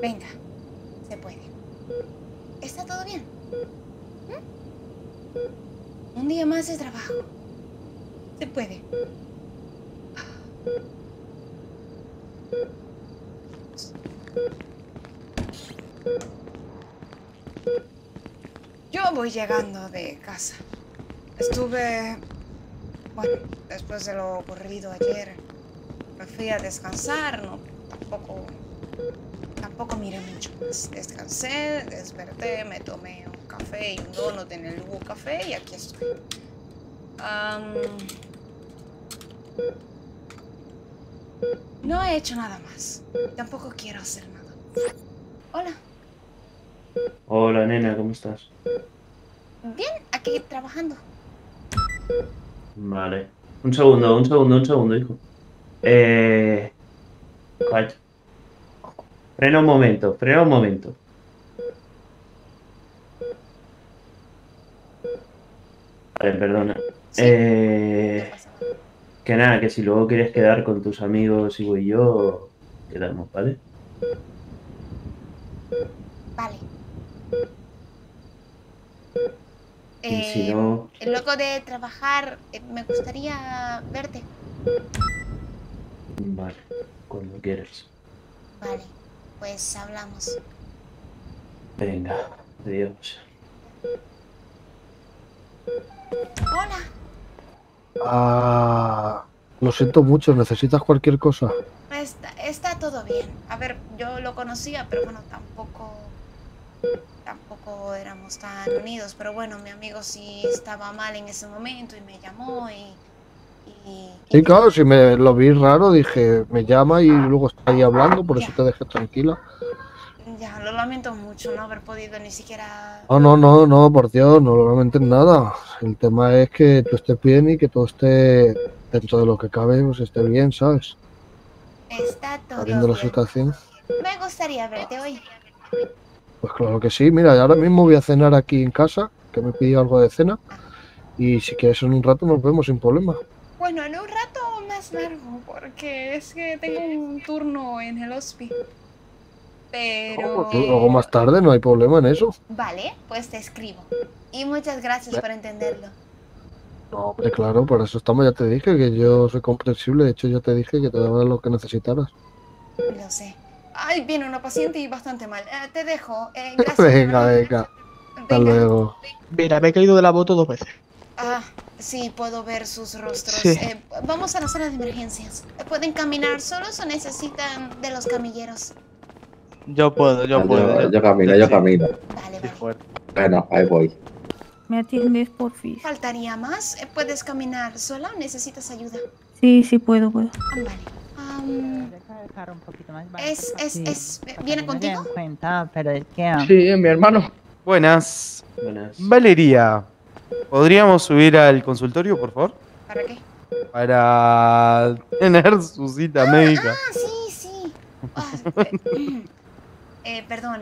Venga, se puede. ¿Está todo bien? ¿Mm? Un día más de trabajo. Se puede. Yo voy llegando de casa. Estuve... Bueno, después de lo ocurrido ayer, me fui a descansar, no, tampoco miré mucho más. Descansé, desperté, me tomé un café y un donut en el Lugo Café y aquí estoy. No he hecho nada más. Tampoco quiero hacer nada. Hola. Hola, nena, ¿cómo estás? Bien, aquí trabajando. Vale. Un segundo, hijo. Frena un momento. Vale, perdona. Sí, que nada, que si luego quieres quedar con tus amigos, Ivo y yo, quedamos, ¿vale? Vale. Y si no... Luego de trabajar, me gustaría verte. Vale, cuando quieras. Vale, pues hablamos. Venga, adiós. Hola. Ah, lo siento mucho, ¿necesitas cualquier cosa? Está todo bien. A ver, yo lo conocía, pero bueno, tampoco éramos tan unidos. Pero bueno, mi amigo sí estaba mal en ese momento y me llamó y sí, claro, si me lo vi raro, dije, me llama y luego está ahí hablando, por eso te dejé tranquila. Ya, lo lamento mucho no haber podido ni siquiera... No, por Dios, no lo lamentes nada. El tema es que tú estés bien y que todo esté dentro de lo que cabe, pues esté bien, ¿sabes? Está todo bien. La situación. Me gustaría verte hoy. Pues claro que sí, mira, ahora mismo voy a cenar aquí en casa, que me he pedido algo de cena. Y si quieres en un rato nos vemos sin problema. Bueno, en un rato más largo, porque es que tengo un turno en el hospital. Pero... Luego más tarde, no hay problema en eso. Vale, pues te escribo. Y muchas gracias por entenderlo. No, hombre, claro, por eso estamos, ya te dije que yo soy comprensible. De hecho, ya te dije que te daba lo que necesitaras. Lo sé. Ay, viene una paciente y bastante mal. Te dejo. Gracias. Venga. Hasta luego. Mira, me he caído de la moto 2 veces. Ah, sí, puedo ver sus rostros. Sí. Vamos a la sala de emergencias. ¿Pueden caminar solos o necesitan de los camilleros? Yo puedo. Yo camino. Vale. Bueno, ahí voy. ¿Me atiendes, por fin? ¿Faltaría más? ¿Puedes caminar sola o necesitas ayuda? Sí, puedo. Vale. ¿Viene contigo? Sí, es mi hermano. Buenas. Valeria, ¿podríamos subir al consultorio, por favor? ¿Para qué? Para tener su cita médica. Ah, sí. Perdón.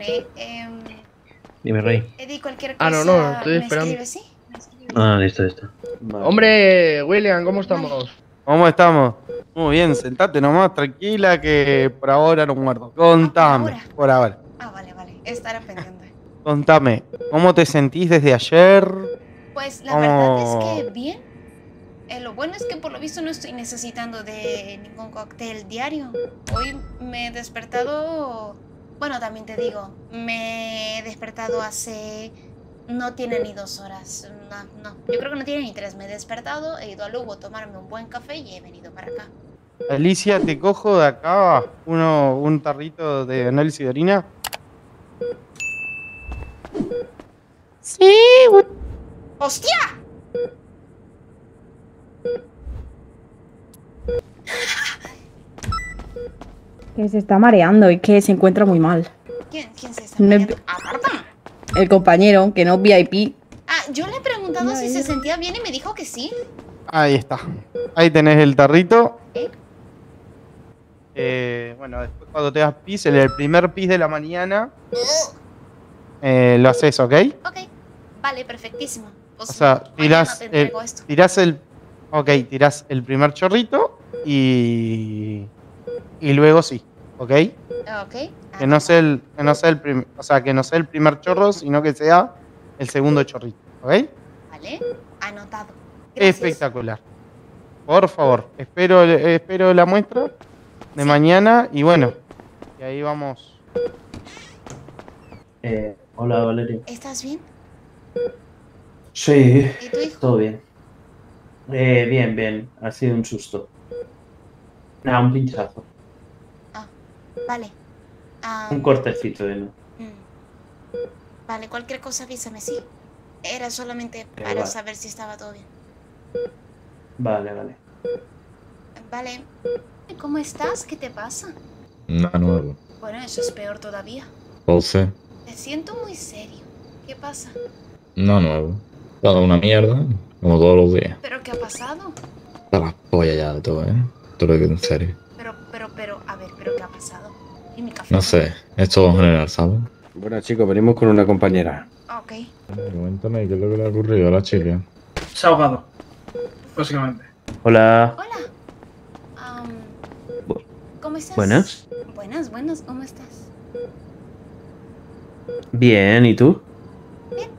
Dime, Rey. Di cualquier cosa. No, estoy esperando. ¿Me escribes, sí? Listo. Vale. Hombre, William, ¿cómo estamos? Muy bien, sentate nomás, tranquila, que por ahora no muerdo. Contame, por ahora. Vale, estará pendiente. Contame, ¿cómo te sentís desde ayer? Pues la verdad es que bien. Lo bueno es que por lo visto no estoy necesitando de ningún cóctel diario. Hoy me he despertado... Bueno, también te digo, me he despertado hace... No tiene ni 2 horas. No. Yo creo que no tiene ni 3. Me he despertado, he ido a Lugo a tomarme un buen café y he venido para acá. Alicia, te cojo de acá un tarrito de análisis de orina. Sí. ¡Hostia! Que se está mareando y que se encuentra muy mal. ¿Quién se está mareando? El compañero, que no es VIP. Yo le he preguntado si se sentía bien y me dijo que sí. Ahí está. Ahí tenés el tarrito. Bueno, después cuando te das pis, el primer pis de la mañana, lo haces, ¿ok? Ok, vale, perfectísimo. O sea, tirás el Ok, tirás el primer chorrito y luego sí, ¿ok? Ok. Que no sea el primer chorro, sino que sea el segundo chorrito, ¿ok? Vale, anotado. Gracias. Espectacular. Por favor, espero la muestra de mañana y bueno, y ahí vamos. Hola, Valeria. ¿Estás bien? Sí, ¿y tu hijo? Todo bien. Bien, bien. Ha sido un susto. Nada, un pinchazo. Ah, vale. Un cortecito de no. Vale, cualquier cosa avísame, sí. Era solamente para saber si estaba todo bien. Vale, vale. Vale. ¿Cómo estás? ¿Qué te pasa? Nada nuevo. Bueno, eso es peor todavía. O sea. Me siento muy serio. ¿Qué pasa? Nada nuevo. Toda una mierda, como todos los días. ¿Pero qué ha pasado? Está la polla ya de todo, ¿eh? Todo lo que en serio. Pero, ¿qué ha pasado? ¿Y mi café? No sé, es todo en general, ¿sabes? Bueno, chicos, venimos con una compañera. Ok. Cuéntame, ¿qué es lo que le ha ocurrido a la chica? Se ha ahogado, básicamente. Hola. Hola. ¿Cómo estás? Buenas. Buenas, ¿cómo estás? Bien, ¿y tú? Bien.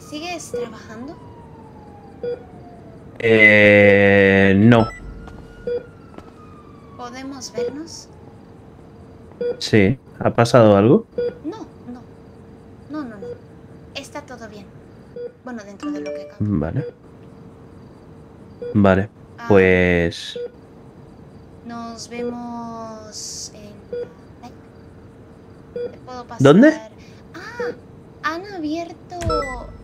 ¿Sigues trabajando? No. ¿Podemos vernos? Sí. ¿Ha pasado algo? No. Está todo bien. Bueno, dentro de lo que cabe. Vale. Pues... Nos vemos en... ¿Te puedo pasar? ¿Dónde? Ah, han abierto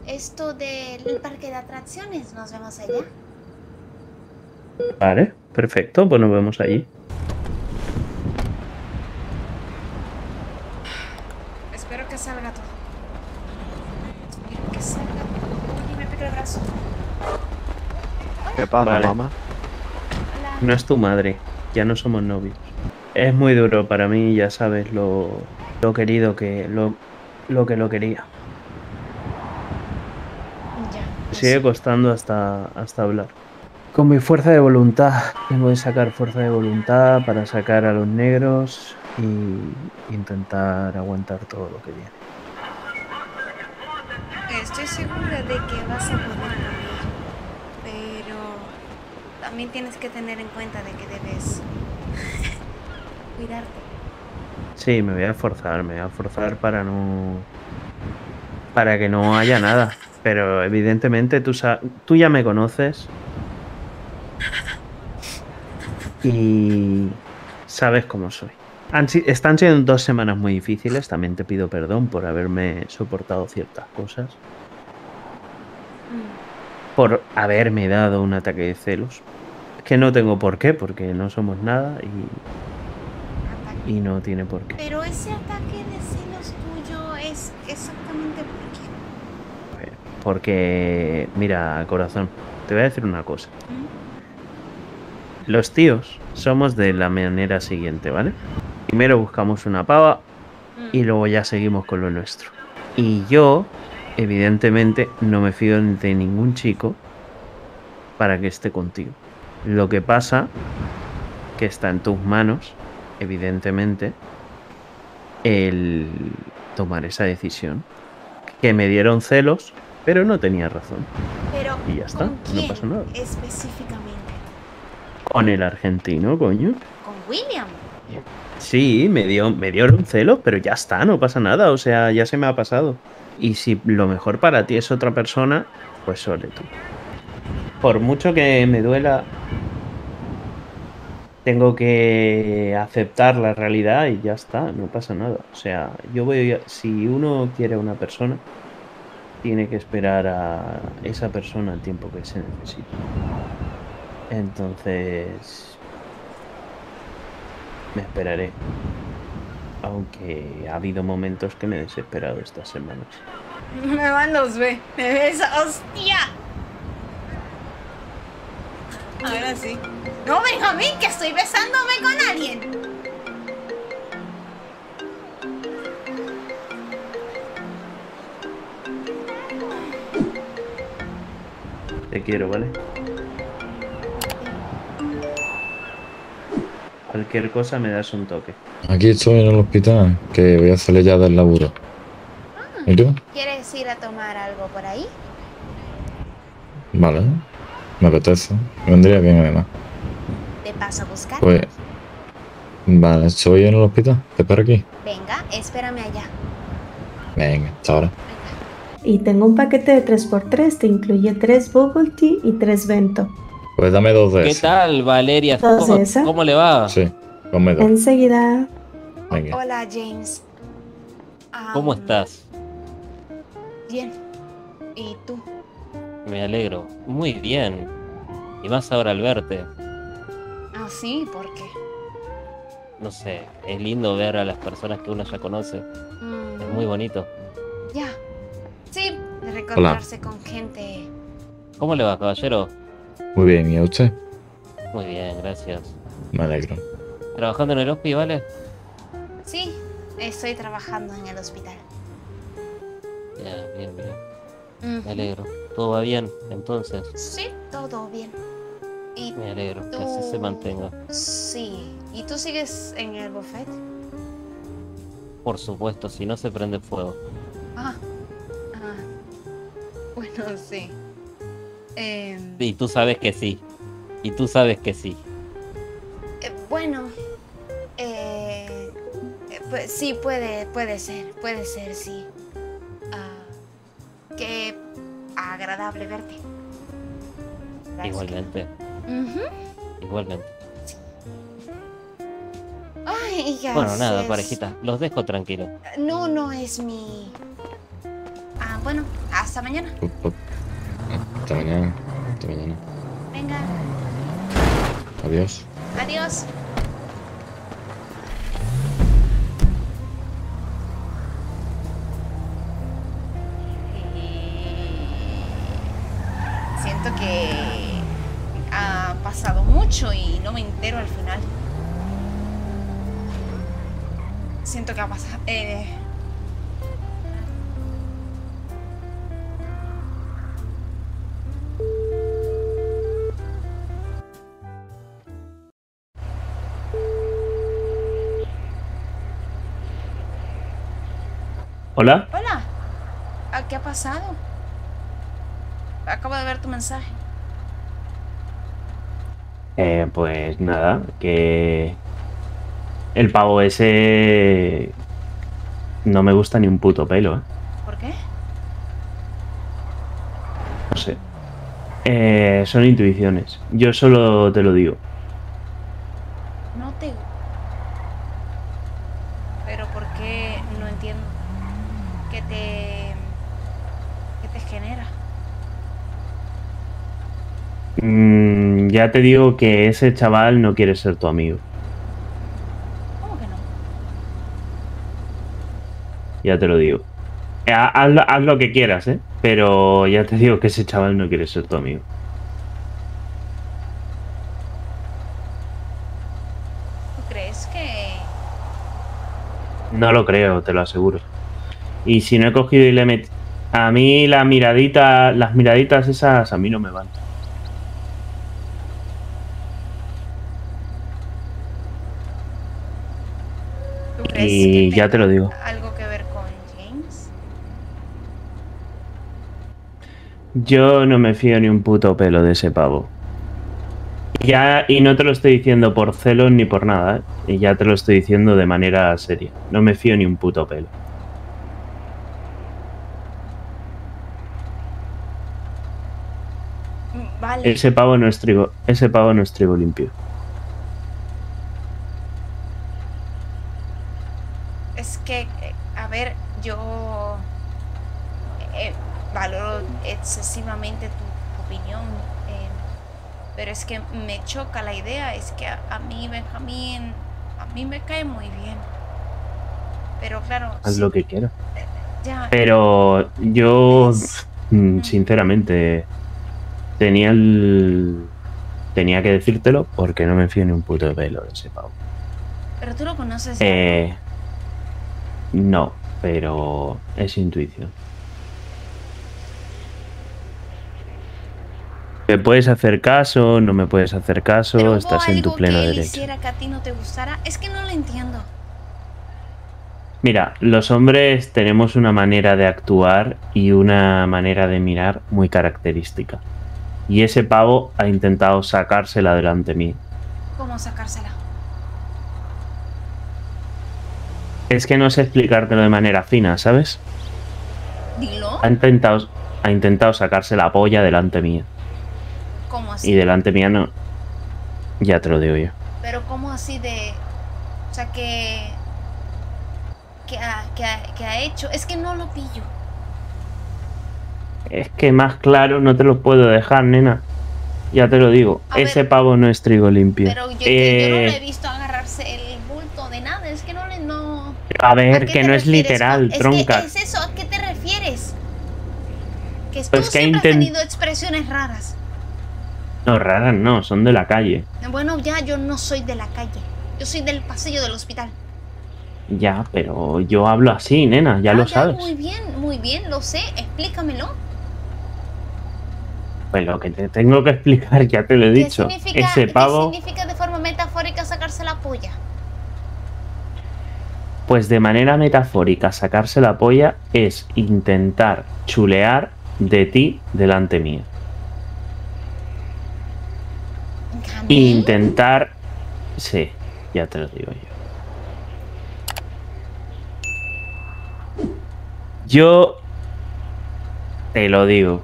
esto del parque de atracciones. Nos vemos allá. Vale, perfecto. Pues nos vemos allí. Espero que salga todo. Aquí me pica el brazo. Hola. ¿Qué pasa, mamá? Hola. No es tu madre. Ya no somos novios. Es muy duro para mí, ya sabes lo querido que lo quería. Ya, pues sigue costando hasta hablar. Con mi fuerza de voluntad, tengo que sacar fuerza de voluntad para sacar a los negros y intentar aguantar todo lo que viene. Estoy segura de que vas a poder. También tienes que tener en cuenta de que debes cuidarte. Sí, me voy a esforzar para que no haya nada. Pero evidentemente tú ya me conoces y sabes cómo soy. Están siendo 2 semanas muy difíciles. También te pido perdón por haberme soportado ciertas cosas. Por haberme dado un ataque de celos. Que no tengo por qué, porque no somos nada y no tiene por qué. Pero ese ataque de celos tuyo es exactamente por qué. Porque, mira, corazón, te voy a decir una cosa. Los tíos somos de la manera siguiente, ¿vale? Primero buscamos una pava y luego ya seguimos con lo nuestro. Y yo, evidentemente, no me fío de ningún chico para que esté contigo. Lo que pasa que está en tus manos, evidentemente, el tomar esa decisión. Que me dieron celos, pero no tenía razón. Pero y ya está, no pasa nada. Específicamente. Con el argentino, coño. Con William. Sí, me dieron celos, pero ya está, no pasa nada. O sea, ya se me ha pasado. Y si lo mejor para ti es otra persona, pues sobre tú. Por mucho que me duela, tengo que aceptar la realidad y ya está, no pasa nada. O sea, si uno quiere a una persona, tiene que esperar a esa persona el tiempo que se necesita. Entonces, me esperaré. Aunque ha habido momentos que me he desesperado estas semanas. Me van los B. Me besa. ¡Hostia! Ahora sí. No, Benjamín, que estoy besándome con alguien. Te quiero, ¿vale? Cualquier cosa me das un toque. Aquí estoy en el hospital, que voy a salir ya del laburo. ¿Y tú? ¿Quieres ir a tomar algo por ahí? Vale, me apetece. Me vendría bien, además. ¿Te paso a buscar? Pues... vale, estoy en el hospital. Te espero aquí. Venga, espérame allá. Venga, hasta ahora. Y tengo un paquete de 3x3, te incluye 3 bubble tea y 3 vento. Pues dame 2 de esas. ¿Qué tal, Valeria? ¿Cómo le va? Sí, come 2. Enseguida. Venga. Hola, James. ¿Cómo estás? Bien. ¿Y tú? Me alegro. Muy bien. Y más ahora al verte. Ah, sí, ¿por qué? No sé, es lindo ver a las personas que uno ya conoce. Mm. Es muy bonito. Ya. Sí, de recordarse con gente. ¿Cómo le va, caballero? Muy bien, ¿y a usted? Muy bien, gracias. Me alegro. ¿Trabajando en el hospital, vale? Sí, estoy trabajando en el hospital. Bien, bien, bien. Me alegro. ¿Todo va bien, entonces? Sí, todo bien. Y me alegro, que así se mantenga. Sí. ¿Y tú sigues en el buffet? Por supuesto, si no se prende fuego. Ah. Bueno, sí. Y tú sabes que sí. Y tú sabes que sí. Bueno. Pues sí, puede ser, sí. Qué agradable verte. Gracias. Igualmente. Igualmente. Sí. Ay, ya bueno, nada, parejita. Los dejo tranquilos. No, no es mi... bueno, hasta mañana. Hasta mañana. Hasta mañana. Venga. Adiós. Adiós. Siento que ha pasado mucho y no me entero al final. Siento que ha pasado... Hola. Hola. ¿Qué ha pasado? Acabo de ver tu mensaje. Pues nada, que el pavo ese no me gusta ni un puto pelo, ¿eh? ¿Por qué? No sé. Son intuiciones. Yo solo te lo digo. No te... Pero ¿por qué? No entiendo. ¿Qué te genera? Ya te digo que ese chaval no quiere ser tu amigo. ¿Cómo que no? Ya te lo digo. Haz lo que quieras, ¿eh? Pero ya te digo que ese chaval no quiere ser tu amigo. ¿Tú crees que...? No lo creo, te lo aseguro. Y si no he cogido y le he metido... A mí la miradita, las miraditas esas a mí no me van. ¿Tú crees y que ya te lo digo. ¿Algo que ver con James? Yo no me fío ni un puto pelo de ese pavo. Ya, y no te lo estoy diciendo por celos ni por nada, ¿eh? Y ya te lo estoy diciendo de manera seria. No me fío ni un puto pelo. Vale. Ese pavo no es trigo limpio. Es que, a ver, yo valoro excesivamente tu opinión, pero es que me choca la idea. Es que a mí Benjamín, a mí me cae muy bien. Pero claro... Haz sí, lo que quieras. Ya, pero yo, es, sinceramente... Tenía que decírtelo porque no me fío ni un puto pelo de ese pavo. ¿Pero tú lo conoces? No, pero es intuición. ¿Me puedes hacer caso? ¿No me puedes hacer caso? Pero estás en tu pleno derecho. Que a ti no te gustara. Es que no lo entiendo. Mira, los hombres tenemos una manera de actuar y una manera de mirar muy característica. Y ese pavo ha intentado sacársela delante de mí. ¿Cómo sacársela? Es que no sé explicártelo de manera fina, ¿sabes? Dilo. Ha intentado sacarse la polla delante mía. ¿Cómo así? Y delante mía no. Ya te lo digo yo. Pero ¿cómo así de...? O sea, que ha hecho. Es que no lo pillo. Es que más claro no te lo puedo dejar, nena. Ya te lo digo. Ese pavo no es trigo limpio. Pero yo no lo he visto agarrarse el bulto de nada. Es que no le... No... A ver, que no es literal, tronca. Es eso, ¿a qué te refieres? Que tú siempre has tenido expresiones raras. No, raras no, son de la calle. Bueno, ya yo no soy de la calle. Yo soy del pasillo del hospital. Ya, pero yo hablo así, nena, ya lo sabes. Muy bien, lo sé, explícamelo. Pues lo que te tengo que explicar ya te lo he dicho. Ese pavo... ¿Qué significa de forma metafórica sacarse la polla? Pues de manera metafórica sacarse la polla es intentar chulear de ti delante mía. ¿Gané? Intentar... Sí, ya te lo digo yo. Yo te lo digo,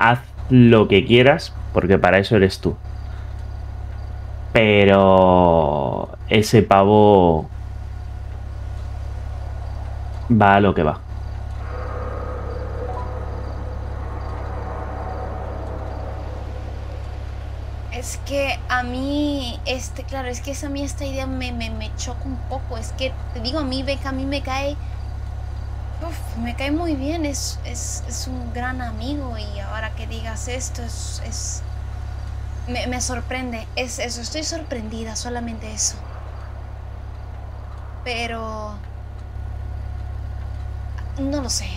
haz lo que quieras, porque para eso eres tú. Pero ese pavo va a lo que va. Es que a mí, claro, es que a mí esta idea me choca un poco. Es que, te digo, a mí me cae... Uf, me cae muy bien, es un gran amigo y ahora que digas esto me sorprende, es eso, estoy sorprendida, solamente eso. Pero no lo sé,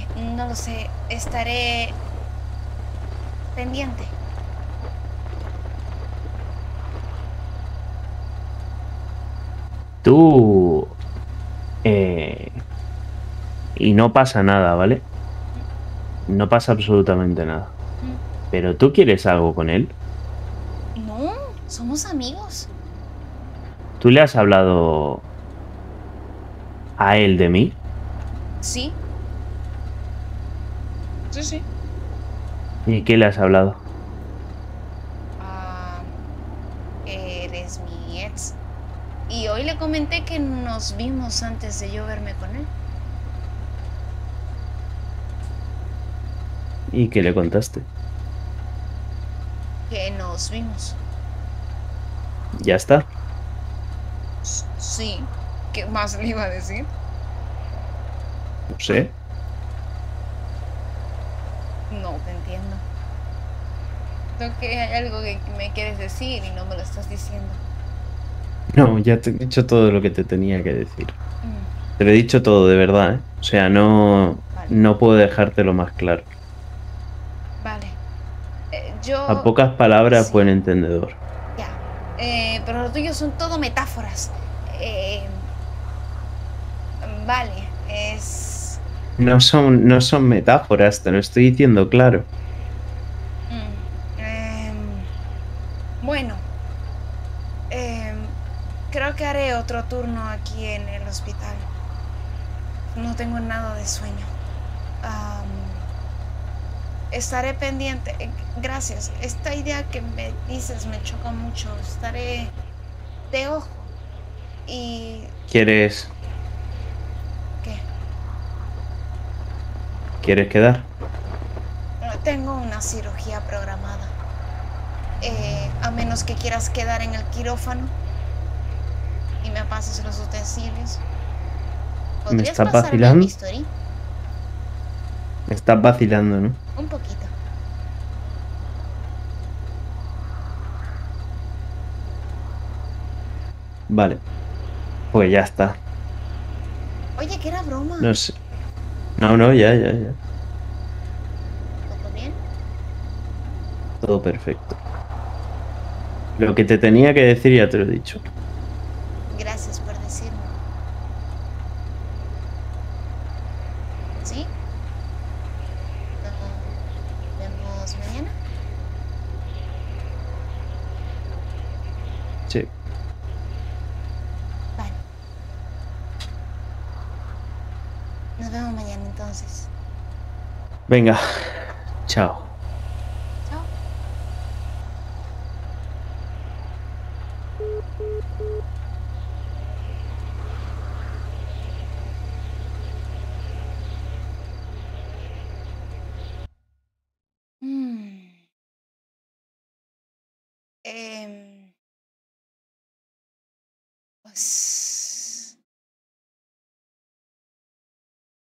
estaré pendiente. Tú... Y no pasa nada, ¿vale? No pasa absolutamente nada. ¿Pero tú quieres algo con él? No, somos amigos. ¿Tú le has hablado a él de mí? Sí. Sí. ¿Y qué le has hablado? Eres mi ex. Y hoy le comenté que nos vimos antes de yo verme con él. ¿Y qué le contaste? Que nos vimos. ¿Ya está? Sí. ¿Qué más le iba a decir? No sé. No te entiendo. Creo que hay algo que me quieres decir y no me lo estás diciendo. No, ya te he dicho todo lo que te tenía que decir. Te lo he dicho todo, de verdad, ¿eh? O sea, no, vale. No puedo dejártelo más claro. Vale. A pocas palabras, sí. Buen entendedor. Ya. Pero lo tuyo son todo metáforas. Vale. No son metáforas, te lo estoy diciendo claro. Bueno. Creo que haré otro turno aquí en el hospital. No tengo nada de sueño. Estaré pendiente. Gracias. Esta idea que me dices me choca mucho. Estaré de ojo. Y... ¿Quieres...? ¿Qué? ¿Quieres quedar? Tengo una cirugía programada. A menos que quieras quedar en el quirófano y me pases los utensilios. ¿Me estás vacilando? Me estás vacilando, ¿no? Un poquito. Vale. Pues ya está. Oye, que era broma. No sé. No, ya. ¿Todo bien? todo perfecto. Lo que te tenía que decir ya te lo he dicho. Gracias por decirme. ¿Sí? ¿Nos vemos mañana? Sí. Vale. Nos vemos mañana entonces. Venga. Chao. Pues...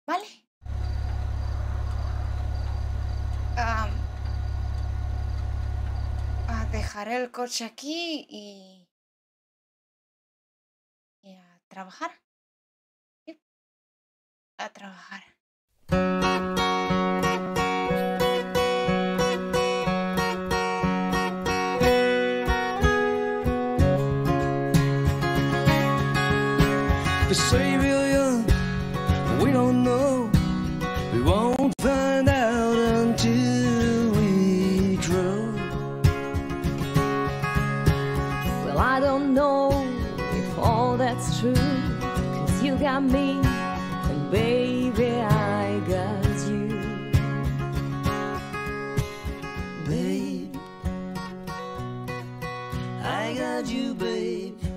Vale. Dejaré el coche aquí y a trabajar. ¿Sí? A trabajar. They say we're young, but we don't know. We won't find out until we drown. Well, I don't know if all that's true, 'cause you got me, and baby, I got you. Babe, I got you, babe.